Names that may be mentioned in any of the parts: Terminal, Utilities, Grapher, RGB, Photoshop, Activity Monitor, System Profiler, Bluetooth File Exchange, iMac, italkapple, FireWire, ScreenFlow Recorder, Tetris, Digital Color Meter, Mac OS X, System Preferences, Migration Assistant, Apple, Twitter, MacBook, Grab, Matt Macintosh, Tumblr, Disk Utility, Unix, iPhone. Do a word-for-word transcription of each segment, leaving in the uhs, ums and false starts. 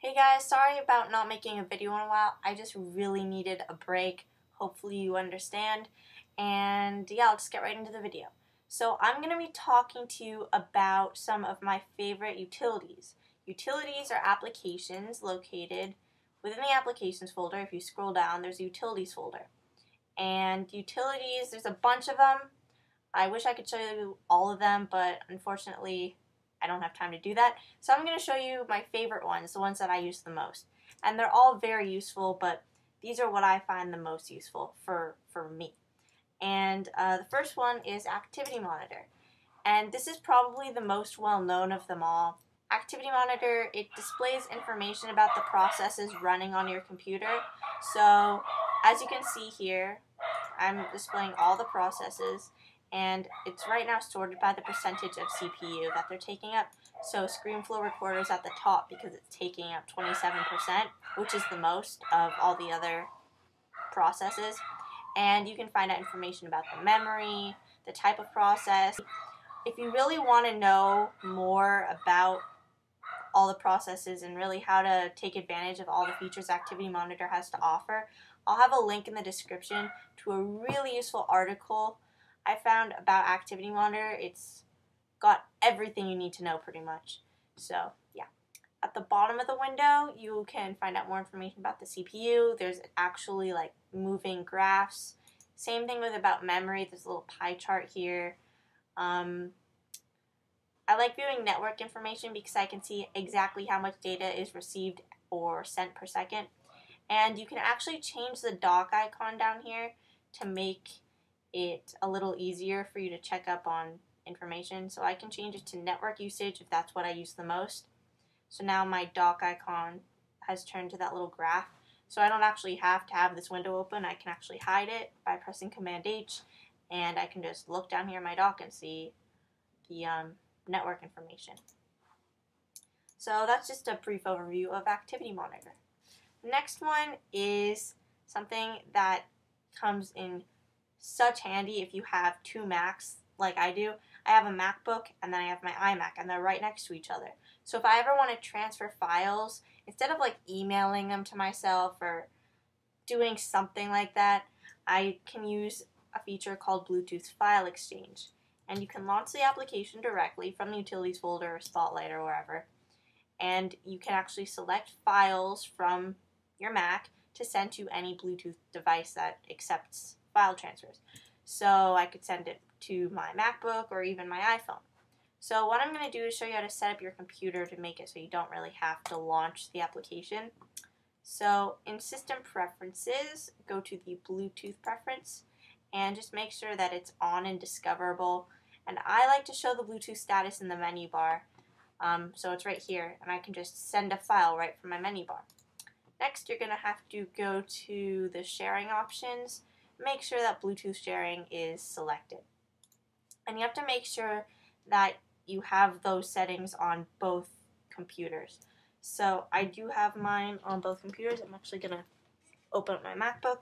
Hey guys, sorry about not making a video in a while. I just really needed a break. Hopefully you understand. And yeah, let's get right into the video. So I'm going to be talking to you about some of my favorite utilities. Utilities are applications located within the applications folder. If you scroll down, there's a utilities folder. And utilities, there's a bunch of them. I wish I could show you all of them, but unfortunately I don't have time to do that. So I'm going to show you my favorite ones, the ones that I use the most. And they're all very useful, but these are what I find the most useful for, for me. And uh, the first one is Activity Monitor. And this is probably the most well-known of them all. Activity Monitor, it displays information about the processes running on your computer. So as you can see here, I'm displaying all the processes. And it's right now sorted by the percentage of C P U that they're taking up. So ScreenFlow Recorder is at the top because it's taking up twenty-seven percent, which is the most of all the other processes. And you can find out information about the memory, the type of process. If you really want to know more about all the processes and really how to take advantage of all the features Activity Monitor has to offer, I'll have a link in the description to a really useful article I found about Activity Monitor. It's got everything you need to know pretty much. So yeah, at the bottom of the window you can find out more information about the C P U. There's actually like moving graphs. Same thing with about memory. There's a little pie chart here. Um, I like viewing network information because I can see exactly how much data is received or sent per second. And you can actually change the dock icon down here to make it a little easier for you to check up on information. So I can change it to network usage if that's what I use the most. So now my dock icon has turned to that little graph. So I don't actually have to have this window open. I can actually hide it by pressing Command H, and I can just look down here in my dock and see the um, network information. So that's just a brief overview of Activity Monitor. The next one is something that comes in such handy if you have two Macs like I do. I have a MacBook and then I have my iMac, and they're right next to each other. So if I ever want to transfer files, instead of like emailing them to myself or doing something like that, I can use a feature called Bluetooth File Exchange. And you can launch the application directly from the Utilities folder or Spotlight or wherever. And you can actually select files from your Mac to send to any Bluetooth device that accepts file transfers. So I could send it to my MacBook or even my iPhone. So what I'm going to do is show you how to set up your computer to make it so you don't really have to launch the application. So in System Preferences, go to the Bluetooth preference and just make sure that it's on and discoverable. And I like to show the Bluetooth status in the menu bar. Um, so it's right here, and I can just send a file right from my menu bar. Next, you're going to have to go to the sharing options. Make sure that Bluetooth sharing is selected. And you have to make sure that you have those settings on both computers. So I do have mine on both computers. I'm actually going to open up my MacBook,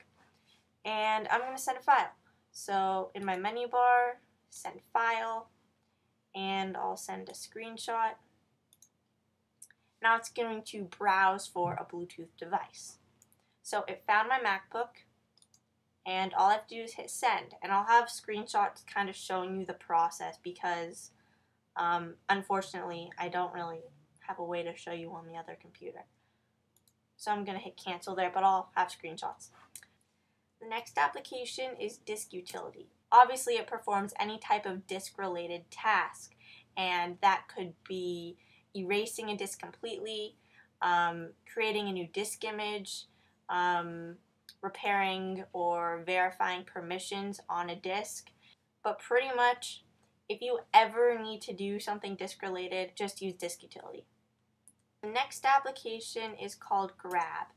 and I'm going to send a file. So in my menu bar, send file, and I'll send a screenshot. Now it's going to browse for a Bluetooth device. So it found my MacBook, and all I have to do is hit send. And I'll have screenshots kind of showing you the process because um, unfortunately I don't really have a way to show you on the other computer. So I'm going to hit cancel there, but I'll have screenshots. The next application is Disk Utility. Obviously it performs any type of disk related task, and that could be erasing a disk completely, um, creating a new disk image, um, repairing or verifying permissions on a disk. But pretty much, if you ever need to do something disk related, just use Disk Utility. The next application is called Grab.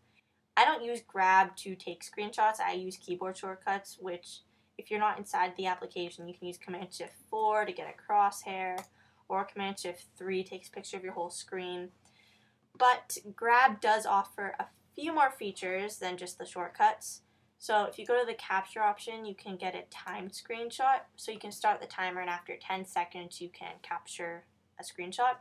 I don't use Grab to take screenshots. I use keyboard shortcuts, which if you're not inside the application, you can use Command Shift four to get a crosshair, or Command Shift three takes a picture of your whole screen. But Grab does offer a few more features than just the shortcuts. So if you go to the capture option, you can get a timed screenshot. So you can start the timer, and after ten seconds you can capture a screenshot.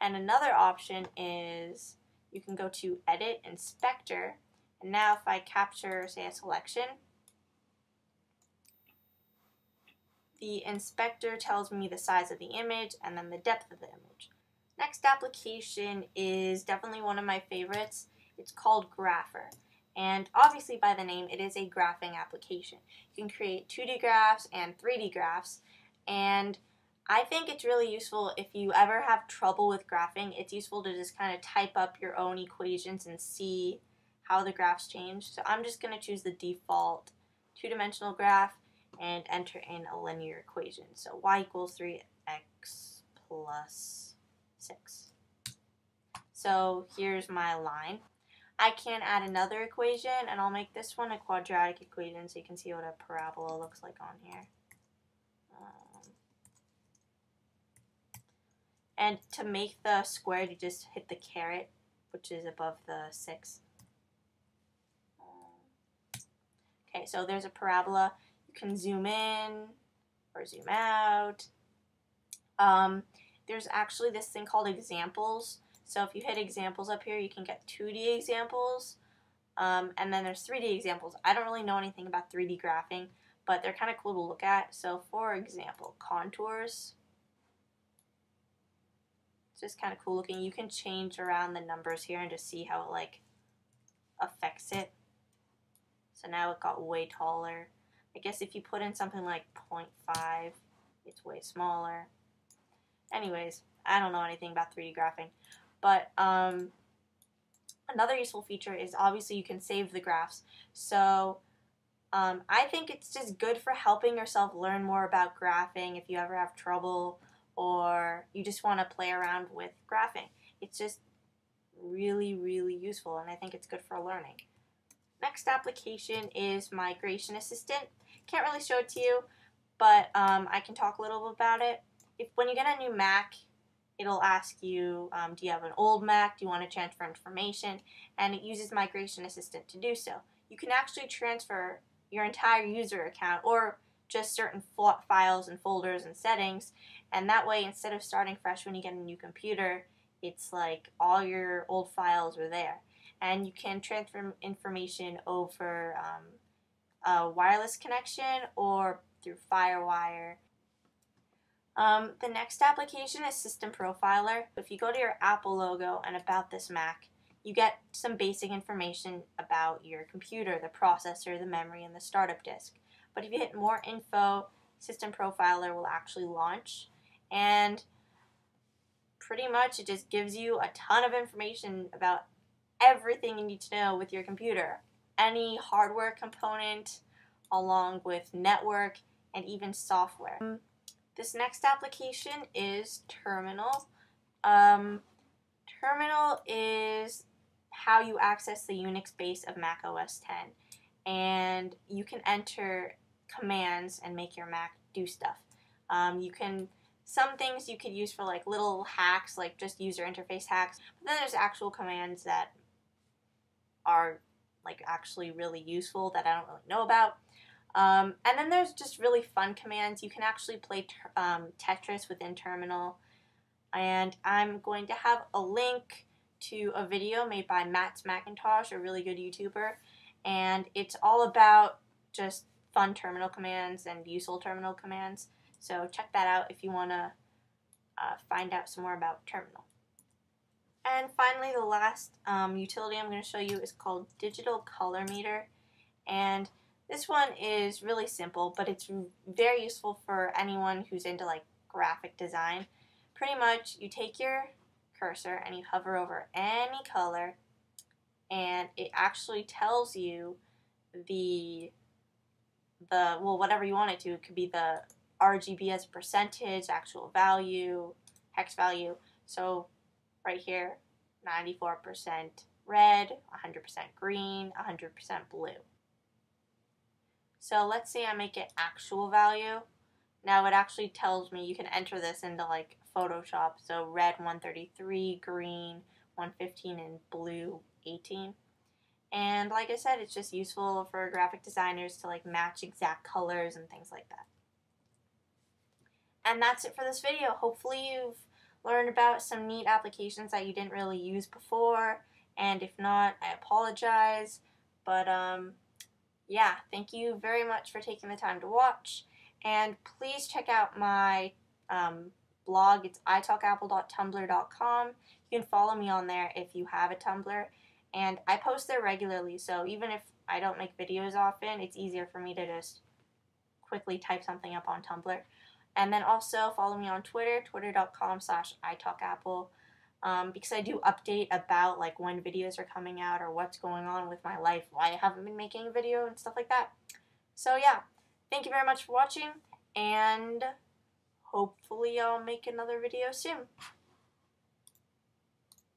And another option is you can go to Edit, Inspector, and now if I capture, say, a selection, the inspector tells me the size of the image and then the depth of the image. Next application is definitely one of my favorites. It's called Grapher. And obviously by the name, it is a graphing application. You can create two D graphs and three D graphs. And I think it's really useful if you ever have trouble with graphing. It's useful to just kind of type up your own equations and see how the graphs change. So I'm just going to choose the default two-dimensional graph and enter in a linear equation. So y equals three x plus six. So here's my line. I can add another equation, and I'll make this one a quadratic equation so you can see what a parabola looks like on here. Um, and to make the squared, you just hit the caret, which is above the six. Um, okay, so there's a parabola. You can zoom in or zoom out. Um, there's actually this thing called examples. So if you hit examples up here, you can get two D examples, um, and then there's three D examples. I don't really know anything about three D graphing, but they're kind of cool to look at. So for example, contours, it's just kind of cool looking. You can change around the numbers here and just see how it like affects it. So now it got way taller. I guess if you put in something like zero point five, it's way smaller. Anyways, I don't know anything about three D graphing. But um, another useful feature is obviously you can save the graphs. So um, I think it's just good for helping yourself learn more about graphing if you ever have trouble or you just want to play around with graphing. It's just really, really useful, and I think it's good for learning. Next application is Migration Assistant. Can't really show it to you, but um, I can talk a little bit about it. If, when you get a new Mac, it'll ask you, um, do you have an old Mac? Do you want to transfer information? And it uses Migration Assistant to do so. You can actually transfer your entire user account or just certain files and folders and settings. And that way, instead of starting fresh when you get a new computer, it's like all your old files are there. And you can transfer information over um, a wireless connection or through FireWire. Um, the next application is System Profiler. If you go to your Apple logo and About This Mac, you get some basic information about your computer, the processor, the memory, and the startup disk. But if you hit More Info, System Profiler will actually launch. And pretty much it just gives you a ton of information about everything you need to know with your computer. Any hardware component, along with network, and even software. This next application is Terminal. Um, Terminal is how you access the Unix base of Mac O S X, and you can enter commands and make your Mac do stuff. Um, you can some things you could use for like little hacks, like just user interface hacks. But then there's actual commands that are like actually really useful that I don't really know about. Um, and then there's just really fun commands. You can actually play ter um, Tetris within Terminal. And I'm going to have a link to a video made by Matt Macintosh, a really good YouTuber. And it's all about just fun Terminal commands and useful Terminal commands. So check that out if you want to uh, find out some more about Terminal. And finally, the last um, utility I'm going to show you is called Digital Color Meter. And this one is really simple, but it's very useful for anyone who's into like graphic design. Pretty much, you take your cursor and you hover over any color, and it actually tells you the, the well, whatever you want it to. It could be the R G B as a percentage, actual value, hex value. So right here, ninety-four percent red, one hundred percent green, one hundred percent blue. So let's say I make it actual value. Now it actually tells me you can enter this into like Photoshop. So red one thirty-three, green one fifteen, and blue eighteen. And like I said, it's just useful for graphic designers to like match exact colors and things like that. And that's it for this video. Hopefully you've learned about some neat applications that you didn't really use before. and if not, I apologize, but um, yeah, thank you very much for taking the time to watch, and please check out my um, blog. It's i talk apple dot tumblr dot com. You can follow me on there if you have a Tumblr, and I post there regularly, so even if I don't make videos often, it's easier for me to just quickly type something up on Tumblr. And then also follow me on Twitter, twitter dot com slash i talk apple, um, because I do update about like when videos are coming out or what's going on with my life, why I haven't been making a video and stuff like that. So yeah, thank you very much for watching, and hopefully I'll make another video soon.